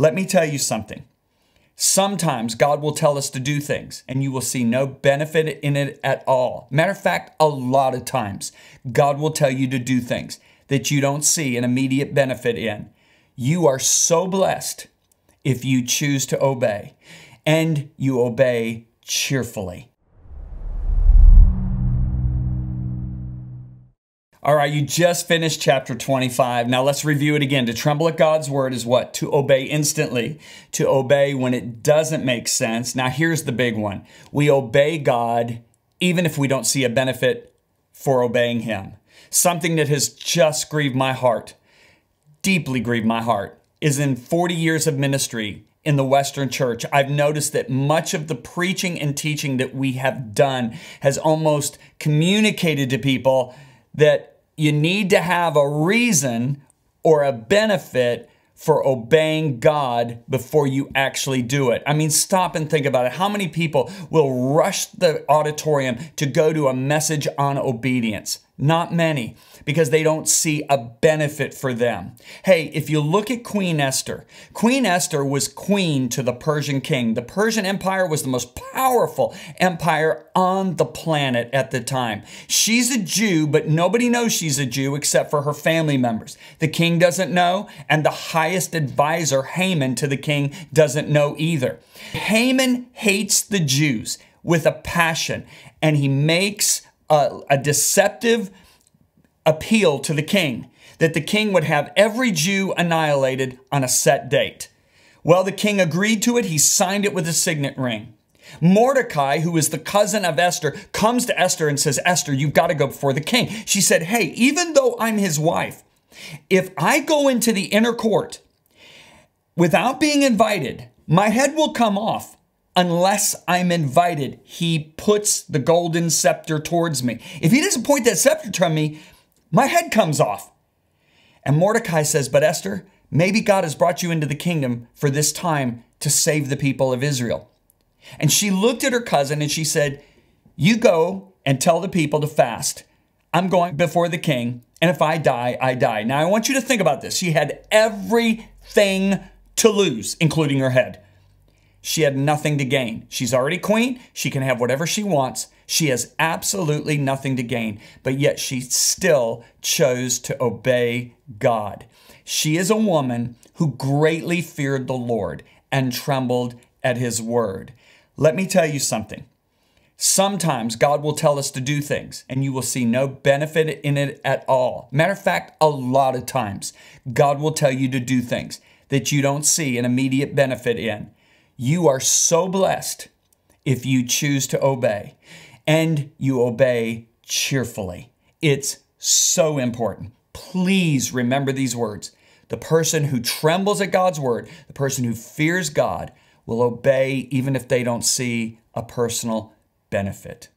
Let me tell you something. Sometimes God will tell us to do things and you will see no benefit in it at all. Matter of fact, a lot of times God will tell you to do things that you don't see an immediate benefit in. You are so blessed if you choose to obey, and you obey cheerfully. All right, you just finished chapter 25. Now let's review it again. To tremble at God's word is what? To obey instantly, to obey when it doesn't make sense. Now here's the big one. We obey God even if we don't see a benefit for obeying him. Something that has just grieved my heart, deeply grieved my heart, is in 40 years of ministry in the Western church, I've noticed that much of the preaching and teaching that we have done has almost communicated to people that you need to have a reason or a benefit for obeying God before you actually do it. I mean, stop and think about it. How many people will rush the auditorium to go to a message on obedience? Not many, because they don't see a benefit for them. Hey, if you look at Queen Esther was queen to the Persian king. The Persian Empire was the most powerful empire on the planet at the time. She's a Jew, but nobody knows she's a Jew except for her family members. The king doesn't know, and the highest advisor, Haman, to the king doesn't know either. Haman hates the Jews with a passion, and he makes a deceptive appeal to the king, that the king would have every Jew annihilated on a set date. Well, the king agreed to it. He signed it with a signet ring. Mordecai, who is the cousin of Esther, comes to Esther and says, Esther, you've got to go before the king. She said, hey, even though I'm his wife, if I go into the inner court without being invited, my head will come off. Unless I'm invited, he puts the golden scepter towards me. If he doesn't point that scepter to me, my head comes off. And Mordecai says, but Esther, maybe God has brought you into the kingdom for this time to save the people of Israel. And she looked at her cousin and she said, you go and tell the people to fast. I'm going before the king, and if I die, I die. Now, I want you to think about this. She had everything to lose, including her head. She had nothing to gain. She's already queen. She can have whatever she wants. She has absolutely nothing to gain, but yet she still chose to obey God. She is a woman who greatly feared the Lord and trembled at his word. Let me tell you something. Sometimes God will tell us to do things and you will see no benefit in it at all. Matter of fact, a lot of times God will tell you to do things that you don't see an immediate benefit in. You are so blessed if you choose to obey, and you obey cheerfully. It's so important. Please remember these words. The person who trembles at God's word, the person who fears God, will obey even if they don't see a personal benefit.